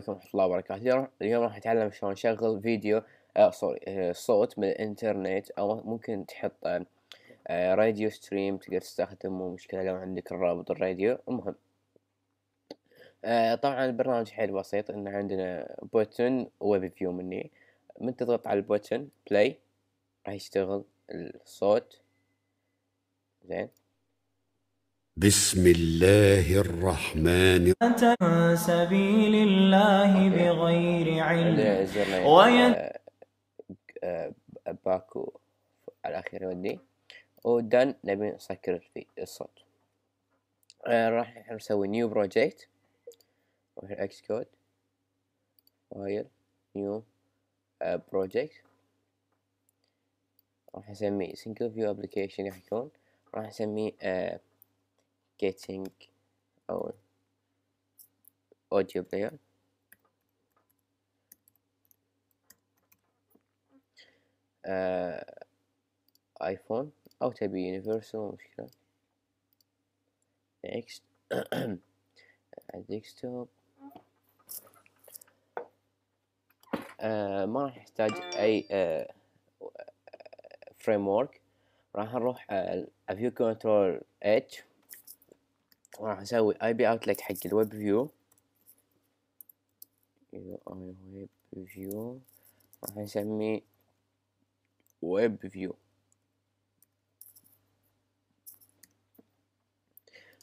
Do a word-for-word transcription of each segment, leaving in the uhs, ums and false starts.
عليكم ورحمة الله وبركاته. اليوم راح نتعلم شلون نشغل فيديو آه سوري آه صوت من الانترنت، او ممكن تحط آه آه راديو ستريم تقدر تستخدمه، مشكلة لو عندك الرابط الراديو. المهم آه طبعا البرنامج حيل بسيط، ان عندنا بوتن ويب فيو، مني من تضغط على البوتن بلاي راح يشتغل الصوت. زين، بسم الله الرحمن الرحيم، سبيل الله بغير علم، وين باكو على الاخير يودي ودن. نبي نسكر في الصوت، راح نسوي نيو بروجكت، نروح الاكس كود فايل نيو بروجكت، راح اسميه سنجل فيو ابلكيشن، راح يكون راح اسميه getting our audio player. Uh, iPhone أو تبي universal مشكلة. Next desktop. uh, ما راح يحتاج أي uh, framework. راح نروح uh, view control H. راح نسوي اي بي اوتلت حق الويب فيو، ويب فيو راح نسميه ويب فيو،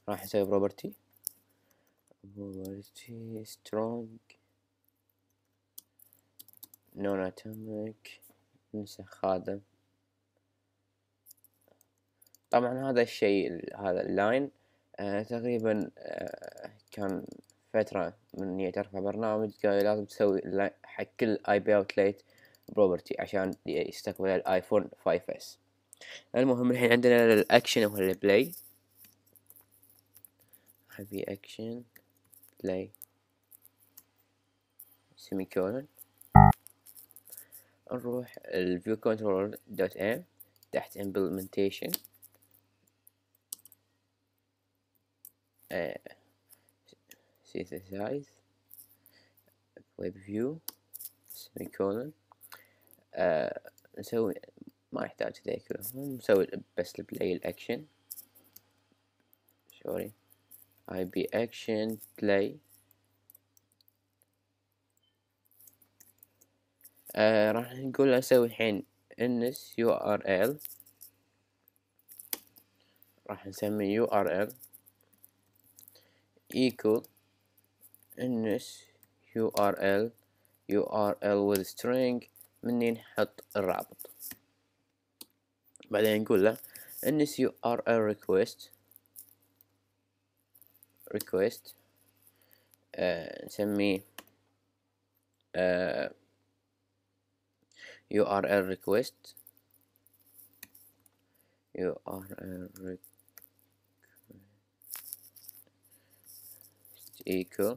راح نسوي بروبرتي بروبرتي سترونج نون اتوميك، نسخ خادم. طبعا هذا الشيء، هذا اللاين آه تقريبا آه كان فترة من إني أرفع برنامج، قالوا لازم تسوي حق كل اي بي اوتليت بروبرتي عشان يستقبل الايفون فايف إس. المهم الحين عندنا الاكشن هو البلاي، حبي اكشن بلاي سيمي كولن، نروح الفيو كنترول دوت ام تحت امبلمنتيشن، Uh, synthesize WebView semicolon. uh, نسوي ما يحتاج ذي كلهم، نسوي بس البلاي الأكشن، سوري I B action play. uh, راح نقول أسوي الحين إنس يو آر إل، راح نسمي يو آر إل equal إنس يو آر إل يو آر إل with string، مني نحط الرابط، بعدين نقول له إنس يو آر إل request request آه نسميه آه يو آر إل request يو آر إل request equal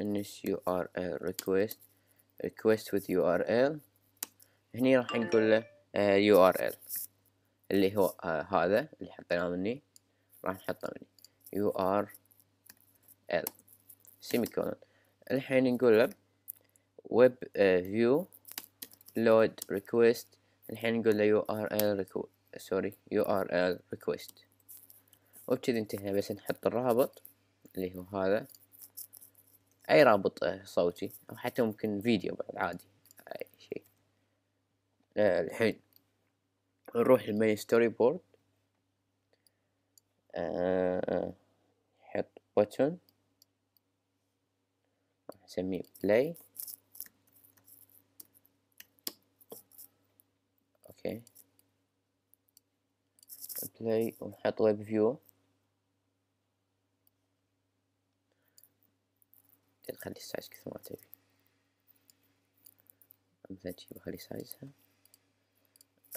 إنس يو آر إل request request with يو آر إل. هني راح نقول له uh, يو آر إل اللي هو uh, هذا اللي حطيناه مني، راح نحطه مني يو آر إل semicolon. الحين نقول له web uh, view load request، الحين نقول له يو آر إل request سوري يو آر إل request، وبكذا انتهينا. بس نحط الرابط اللي هو هذا، اي رابط صوتي او حتى ممكن فيديو بعد عادي اي شيء. آه الحين نروح للمين ستوري بورد، آه حط بوتن نسميه بلاي، اوكي بلاي، ونحط ويب فيو، خلي السايز كثر ما تبي، مثلا شي بخلي سايزها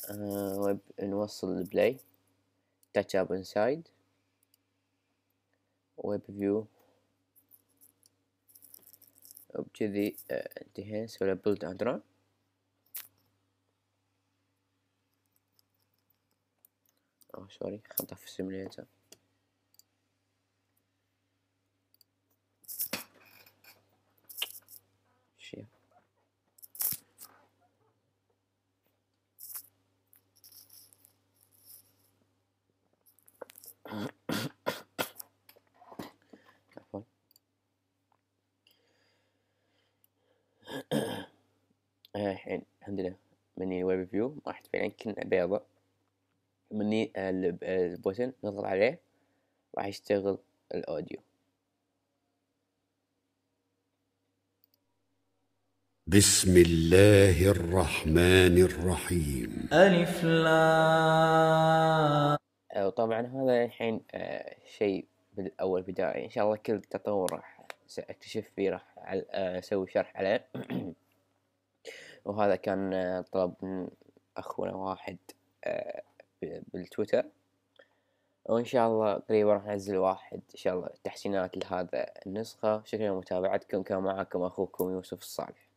آه ويب، نوصل البلاي تاتش اب انسايد ويب فيو، وبكذي انتهينا. نسوي له بيلد اند ران، اوه سوري خلطه في السيميليتر. مني الويب فيو راح تبين كلها بيضة. مني البوتن نضغط عليه راح يشتغل الأوديو. بسم الله الرحمن الرحيم. ألف لام. وطبعا هذا الحين شيء بالأول بداية، إن شاء الله كل تطور راح سأكتشف فيه راح أسوي شرح عليه. وهذا كان طلب من أخونا واحد بالتويتر، وإن شاء الله قريبا راح ننزل واحد إن شاء الله تحسينات لهذا النسخة. شكرا لمتابعتكم، كان معكم أخوكم يوسف الصالح.